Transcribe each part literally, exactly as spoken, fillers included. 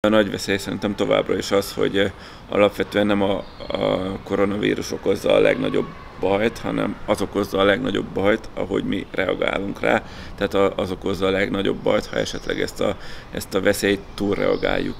A nagy veszély szerintem továbbra is az, hogy alapvetően nem a, a koronavírus okozza a legnagyobb bajt, hanem az okozza a legnagyobb bajt, ahogy mi reagálunk rá. Tehát az okozza a legnagyobb bajt, ha esetleg ezt a, ezt a veszélyt túlreagáljuk.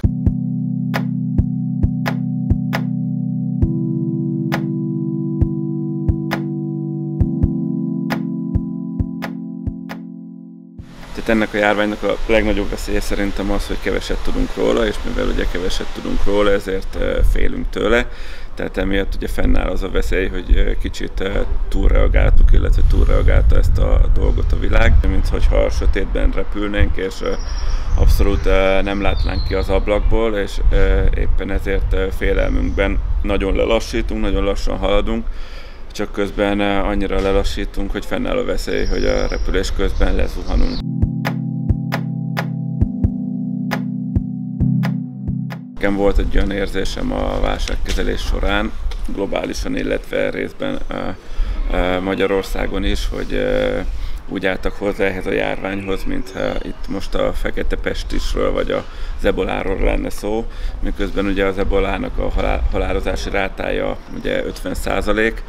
Tehát ennek a járványnak a legnagyobb veszélye szerintem az, hogy keveset tudunk róla, és mivel ugye keveset tudunk róla, ezért félünk tőle. Tehát emiatt ugye fennáll az a veszély, hogy kicsit túlreagáltuk, illetve túlreagálta ezt a dolgot a világ. Mint hogyha a sötétben repülnénk, és abszolút nem látnánk ki az ablakból, és éppen ezért félelmünkben nagyon lelassítunk, nagyon lassan haladunk. Csak közben annyira lelassítunk, hogy fennáll a veszély, hogy a repülés közben lezuhanunk. Nekem volt egy olyan érzésem a válságkezelés során, globálisan, illetve részben Magyarországon is, hogy úgy álltak hozzá ehhez a járványhoz, mintha itt most a fekete pestisről vagy az eboláról lenne szó, miközben ugye az ebolának a halál, halálozási rátája ugye ötven százalék,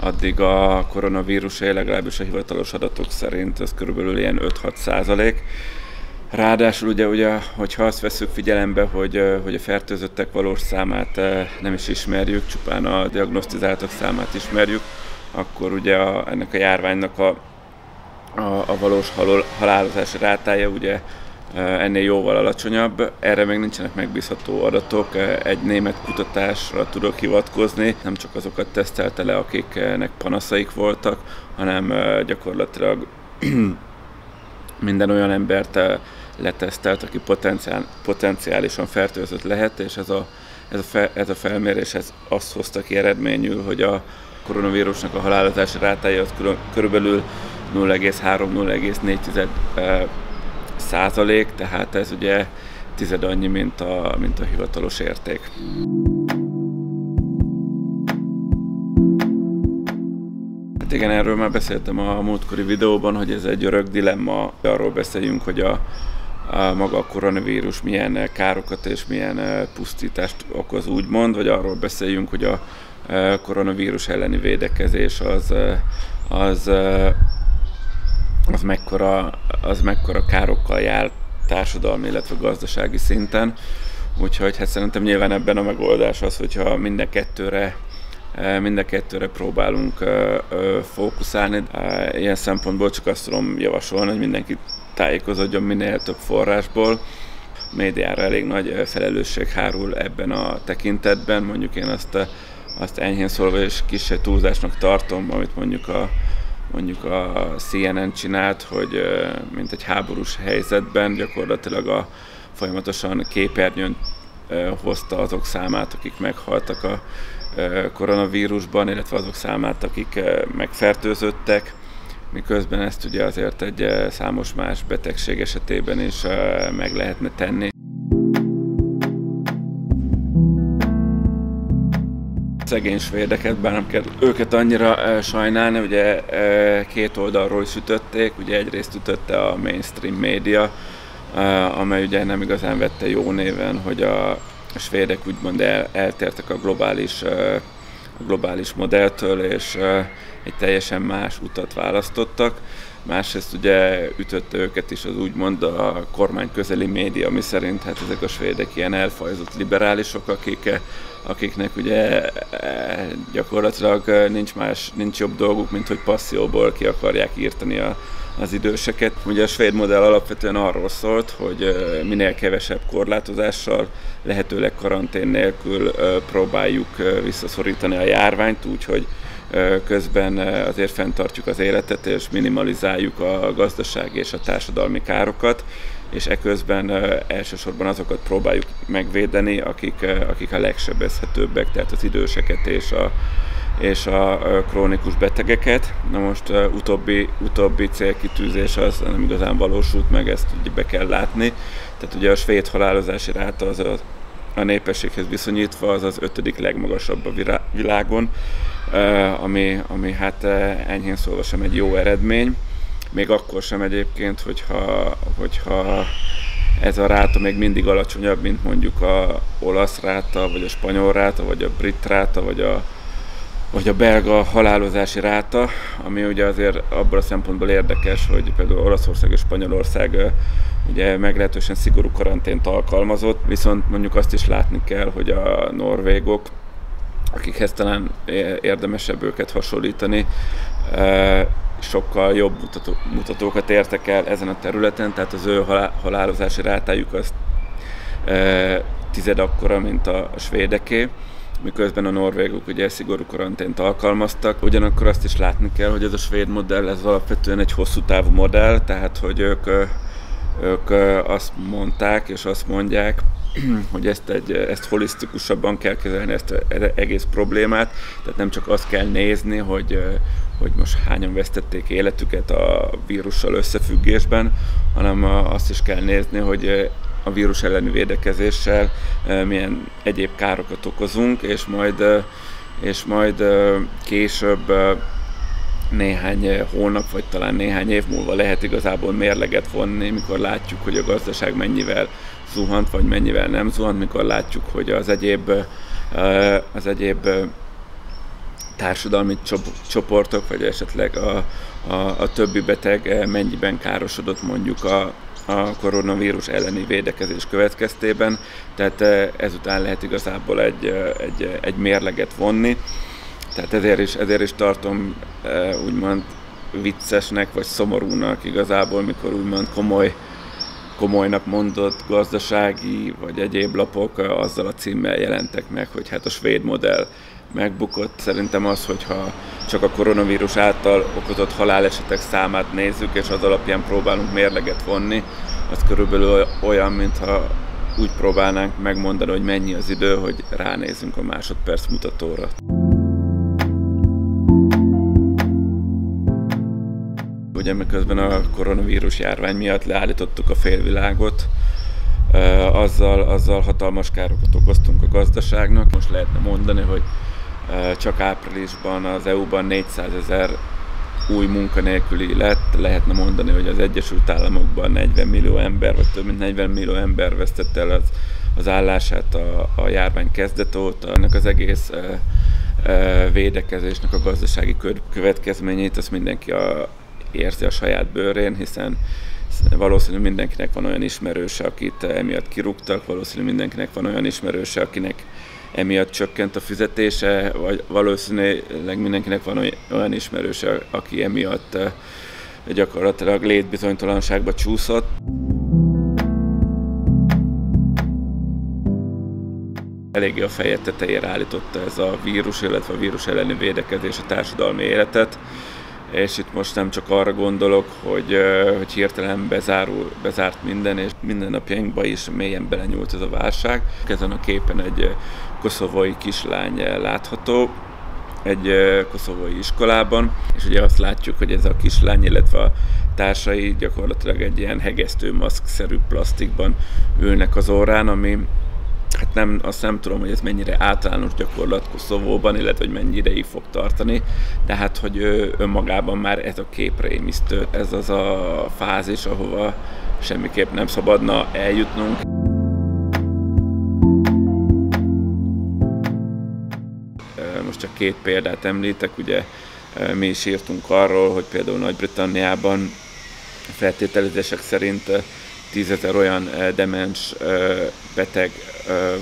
addig a koronavírusé legalábbis a hivatalos adatok szerint ez körülbelül ilyen öt-hat százalék. Ráadásul ugye, ugye, hogyha azt veszük figyelembe, hogy, hogy a fertőzöttek valós számát nem is ismerjük, csupán a diagnosztizáltak számát ismerjük, akkor ugye a, ennek a járványnak a, a, a valós halol, halálozási rátája ugye ennél jóval alacsonyabb. Erre még nincsenek megbízható adatok. Egy német kutatásra tudok hivatkozni. Nem csak azokat tesztelte le, akiknek panaszaik voltak, hanem gyakorlatilag minden olyan embert letesztelt, aki potenciál, potenciálisan fertőzött lehet, és ez a, ez a, fe, ez a felmérés ez azt hozta ki eredményül, hogy a koronavírusnak a halálozási rátája az körülbelül nulla egész három-nulla egész négy százalék, tehát ez ugye tized annyi, mint a, mint a hivatalos érték. Hát igen, erről már beszéltem a múltkori videóban, hogy ez egy örök dilemma. Arról beszéljünk, hogy a, a maga a koronavírus milyen károkat és milyen pusztítást okoz úgymond, vagy arról beszéljünk, hogy a koronavírus elleni védekezés az, az Az mekkora, az mekkora károkkal jár társadalmi, illetve gazdasági szinten. Úgyhogy hát szerintem nyilván ebben a megoldás az, hogyha mind a kettőre, mind a kettőre próbálunk fókuszálni. Ilyen szempontból csak azt tudom javasolni, hogy mindenki tájékozódjon minél több forrásból. A médiára elég nagy felelősség hárul ebben a tekintetben. Mondjuk én azt, azt enyhén szólva és kis túlzásnak tartom, amit mondjuk a mondjuk a C N N csinált, hogy mint egy háborús helyzetben gyakorlatilag a folyamatosan képernyőn hozta azok számát, akik meghaltak a koronavírusban, illetve azok számát, akik megfertőzöttek, miközben ezt ugye azért egy számos más betegség esetében is meg lehetne tenni. Szegény svédeket, bár nem kell őket annyira e, sajnálni, ugye e, két oldalról is ütötték, ugye egyrészt ütötte a mainstream média, e, amely ugye nem igazán vette jó néven, hogy a svédek úgymond el, eltértek a globális, e, a globális modelltől, és e, egy teljesen más utat választottak. Másrészt ugye ütötte őket is az úgymond a kormány közeli média, ami szerint hát ezek a svédek ilyen elfajzott liberálisok, akik, akiknek ugye gyakorlatilag nincs más, nincs jobb dolguk, mint hogy passzióból ki akarják írtani a, az időseket. Ugye a svéd modell alapvetően arról szólt, hogy minél kevesebb korlátozással, lehetőleg karantén nélkül próbáljuk visszaszorítani a járványt, úgyhogy közben azért fenntartjuk az életet, és minimalizáljuk a gazdasági és a társadalmi károkat, és eközben elsősorban azokat próbáljuk megvédeni, akik, akik a legsebezhetőbbek, tehát az időseket és a, és a krónikus betegeket. Na most utóbbi, utóbbi célkitűzés az nem igazán valósult meg, ezt ugye be kell látni. Tehát ugye a svéd halálozási ráta az a, a népességhez viszonyítva az az ötödik legmagasabb a világon, ami, ami hát enyhén szólva sem egy jó eredmény. Még akkor sem egyébként, hogyha, hogyha ez a ráta még mindig alacsonyabb, mint mondjuk a olasz ráta, vagy a spanyol ráta, vagy a brit ráta, vagy a, vagy a belga halálozási ráta, ami ugye azért abban a szempontból érdekes, hogy például Olaszország és Spanyolország ugye meglehetősen szigorú karantént alkalmazott, viszont mondjuk azt is látni kell, hogy a norvégok, akikhez talán érdemesebb őket hasonlítani, sokkal jobb mutató, mutatókat értek el ezen a területen, tehát az ő halál, halálozási rátájuk az e, tized akkora, mint a, a svédeké, miközben a norvégok ugye szigorú karantént alkalmaztak. Ugyanakkor azt is látni kell, hogy ez a svéd modell, ez alapvetően egy hosszú távú modell, tehát hogy ők, ők azt mondták és azt mondják, hogy ezt, egy, ezt holisztikusabban kell kezelni, ezt az egész problémát, tehát nem csak azt kell nézni, hogy, hogy most hányan vesztették életüket a vírussal összefüggésben, hanem azt is kell nézni, hogy a vírus elleni védekezéssel milyen egyéb károkat okozunk, és majd, és majd később néhány hónap, vagy talán néhány év múlva lehet igazából mérleget vonni, mikor látjuk, hogy a gazdaság mennyivel zuhant, vagy mennyivel nem zuhant, mikor látjuk, hogy az egyéb, az egyéb társadalmi csoportok, vagy esetleg a, a, a többi beteg mennyiben károsodott mondjuk a, a koronavírus elleni védekezés következtében. Tehát ezután lehet igazából egy, egy, egy mérleget vonni. Tehát ezért is, ezért is tartom úgymond viccesnek, vagy szomorúnak igazából, mikor úgymond komoly, komolynak mondott gazdasági, vagy egyéb lapok azzal a címmel jelentek meg, hogy hát a svéd modell megbukott. Szerintem az, hogyha csak a koronavírus által okozott halálesetek számát nézzük, és az alapján próbálunk mérleget vonni, az körülbelül olyan, mintha úgy próbálnánk megmondani, hogy mennyi az idő, hogy ránézzünk a másodperc mutatóra. Ugye miközben a koronavírus járvány miatt leállítottuk a félvilágot, azzal, azzal hatalmas károkat okoztunk a gazdaságnak. Most lehetne mondani, hogy csak áprilisban az é u-ban négyszázezer új munkanélküli lett, lehetne mondani, hogy az Egyesült Államokban negyven millió ember, vagy több mint negyven millió ember vesztette el az, az állását a, a járvány kezdete óta. Ennek az egész e, e, védekezésnek a gazdasági következményeit azt mindenki a, érzi a saját bőrén, hiszen valószínűleg mindenkinek van olyan ismerőse, akit emiatt kirúgtak, valószínűleg mindenkinek van olyan ismerőse, akinek emiatt csökkent a fizetése, vagy valószínűleg mindenkinek van olyan ismerőse, aki emiatt gyakorlatilag létbizonytalanságba csúszott. Eléggé a feje tetejére állította ez a vírus, illetve a vírus elleni védekezés a társadalmi életet. És itt most nem csak arra gondolok, hogy, hogy hirtelen bezárul, bezárt minden, és minden napjainkban is mélyen belenyúlt ez a válság. Ezen a képen egy koszovói kislány látható, egy koszovói iskolában, és ugye azt látjuk, hogy ez a kislány, illetve a társai gyakorlatilag egy ilyen hegesztő maszkszerű plastikban ülnek az órán, ami hát nem, azt nem tudom, hogy ez mennyire általános gyakorlat Koszovóban, illetve hogy mennyi ideig fog tartani, de hát, hogy önmagában már ez a kép rémisztő. Ez az a fázis, ahova semmiképp nem szabadna eljutnunk. Most csak két példát említek, ugye mi is írtunk arról, hogy például Nagy-Britanniában feltételezések szerint tízezer olyan demens beteg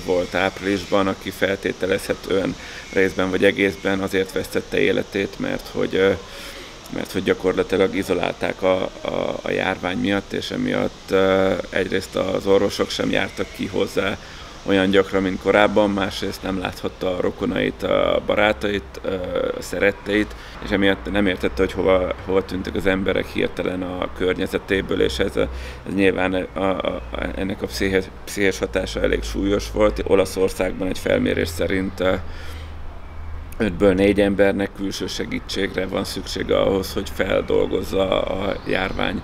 volt áprilisban, aki feltételezhetően részben vagy egészben azért vesztette életét, mert hogy, mert hogy gyakorlatilag izolálták a, a, a járvány miatt, és emiatt egyrészt az orvosok sem jártak ki hozzá olyan gyakran, mint korábban, másrészt nem láthatta a rokonait, a barátait, a szeretteit, és emiatt nem értette, hogy hova, hova tűntek az emberek hirtelen a környezetéből, és ez, a, ez nyilván a, a, ennek a pszichés, pszichés hatása elég súlyos volt. Olaszországban egy felmérés szerint ötből négy embernek külső segítségre van szüksége ahhoz, hogy feldolgozza a járvány,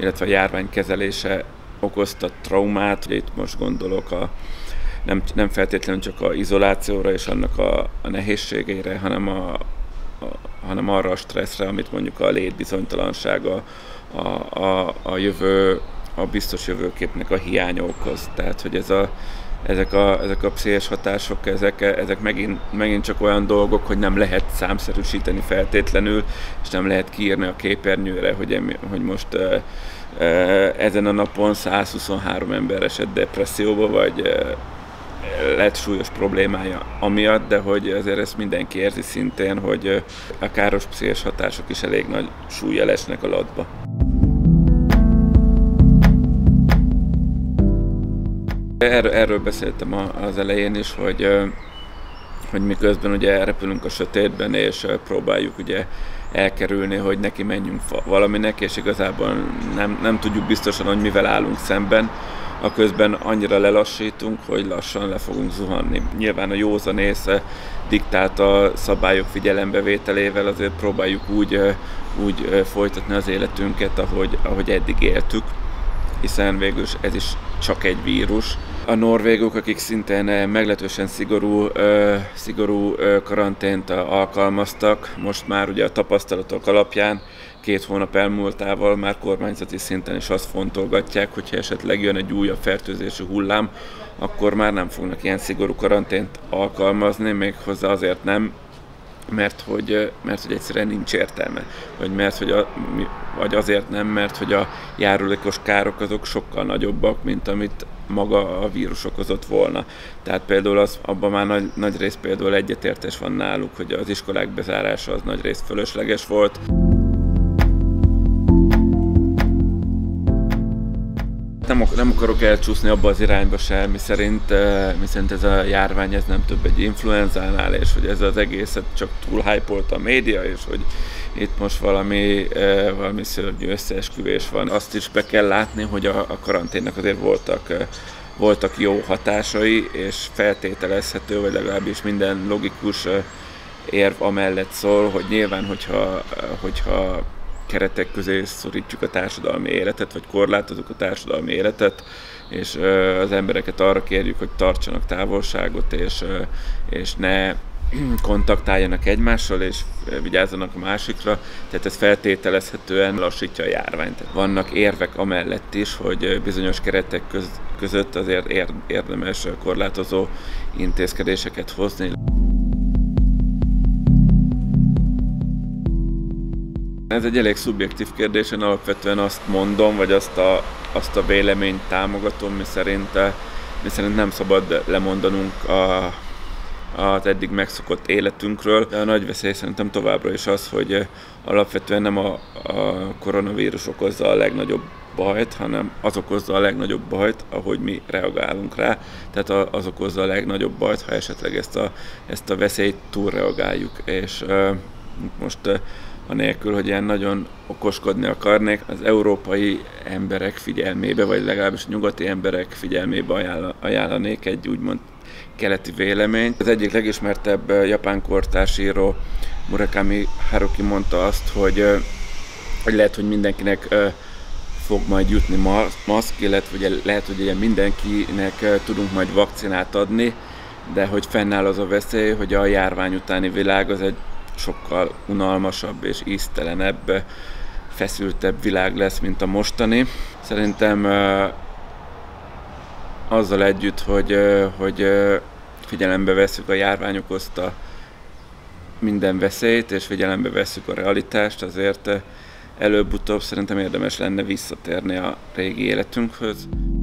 illetve a járvány kezelése okozta traumát. Itt most gondolok a Nem, nem feltétlenül csak az izolációra és annak a, a nehézségeire, hanem, a, a, hanem arra a stresszre, amit mondjuk a létbizonytalanság, a, a, a jövő a biztos jövőképnek a hiánya okoz. Tehát, hogy ez a, ezek, a, ezek a pszichés hatások, ezek, ezek megint, megint csak olyan dolgok, hogy nem lehet számszerűsíteni feltétlenül, és nem lehet kiírni a képernyőre, hogy, hogy most ezen a napon százhuszonhárom ember esett depresszióba, vagy lett súlyos problémája amiatt, de hogy azért ezt mindenki érzi szintén, hogy a káros pszichés hatások is elég nagy súllyal esnek a latba. Erről beszéltem az elején is, hogy, hogy miközben ugye repülünk a sötétben, és próbáljuk ugye elkerülni, hogy neki menjünk valaminek, és igazából nem, nem tudjuk biztosan, hogy mivel állunk szemben, a közben annyira lelassítunk, hogy lassan le fogunk zuhanni. Nyilván a józanész diktált a szabályok figyelembevételével, azért próbáljuk úgy, úgy folytatni az életünket, ahogy, ahogy eddig éltük, hiszen végül is ez is csak egy vírus. A norvégok, akik szintén meglehetősen szigorú, szigorú karantént alkalmaztak, most már ugye a tapasztalatok alapján két hónap elmúltával már kormányzati szinten is azt fontolgatják, hogyha esetleg jön egy újabb fertőzési hullám, akkor már nem fognak ilyen szigorú karantént alkalmazni, méghozzá azért nem, mert hogy, mert hogy egyszerűen nincs értelme, vagy, mert, hogy a, vagy azért nem, mert hogy a járulékos károk azok sokkal nagyobbak, mint amit maga a vírus okozott volna. Tehát például az, abban már nagy, nagy rész például egyetértés van náluk, hogy az iskolák bezárása az nagy rész fölösleges volt. Nem, nem akarok elcsúszni abba az irányba sem, mi szerint, mi szerint ez a járvány ez nem több egy influenzánál, és hogy ez az egészet csak túl hype-olt a média, és hogy itt most valami, valami szörnyű összeesküvés van. Azt is be kell látni, hogy a, a karanténnak azért voltak, voltak jó hatásai, és feltételezhető, vagy legalábbis minden logikus érv amellett szól, hogy nyilván, hogyha, hogyha keretek közé szorítjuk a társadalmi életet, vagy korlátozunk a társadalmi életet, és az embereket arra kérjük, hogy tartsanak távolságot, és, és ne kontaktáljanak egymással, és vigyázzanak a másikra. Tehát ez feltételezhetően lassítja a járványt. Vannak érvek amellett is, hogy bizonyos keretek között azért érdemes korlátozó intézkedéseket hozni. Ez egy elég szubjektív kérdés, én alapvetően azt mondom, vagy azt a, azt a véleményt támogatom, miszerint, miszerint nem szabad lemondanunk a, az eddig megszokott életünkről. De a nagy veszély szerintem továbbra is az, hogy alapvetően nem a, a koronavírus okozza a legnagyobb bajt, hanem az okozza a legnagyobb bajt, ahogy mi reagálunk rá. Tehát az okozza a legnagyobb bajt, ha esetleg ezt a, ezt a veszélyt túlreagáljuk. És most anélkül, hogy ilyen nagyon okoskodni akarnék, az európai emberek figyelmébe, vagy legalábbis nyugati emberek figyelmébe ajánlanék egy úgymond keleti véleményt. Az egyik legismertebb japán kortársíró, Murakami Haruki mondta azt, hogy, hogy lehet, hogy mindenkinek fog majd jutni maszk, illetve lehet, hogy ugye mindenkinek tudunk majd vakcinát adni, de hogy fennáll az a veszély, hogy a járvány utáni világ az egy sokkal unalmasabb és íztelenebb, feszültebb világ lesz, mint a mostani. Szerintem azzal együtt, hogy, hogy figyelembe vesszük a járvány okozta minden veszélyt, és figyelembe vesszük a realitást, azért előbb-utóbb szerintem érdemes lenne visszatérni a régi életünkhöz.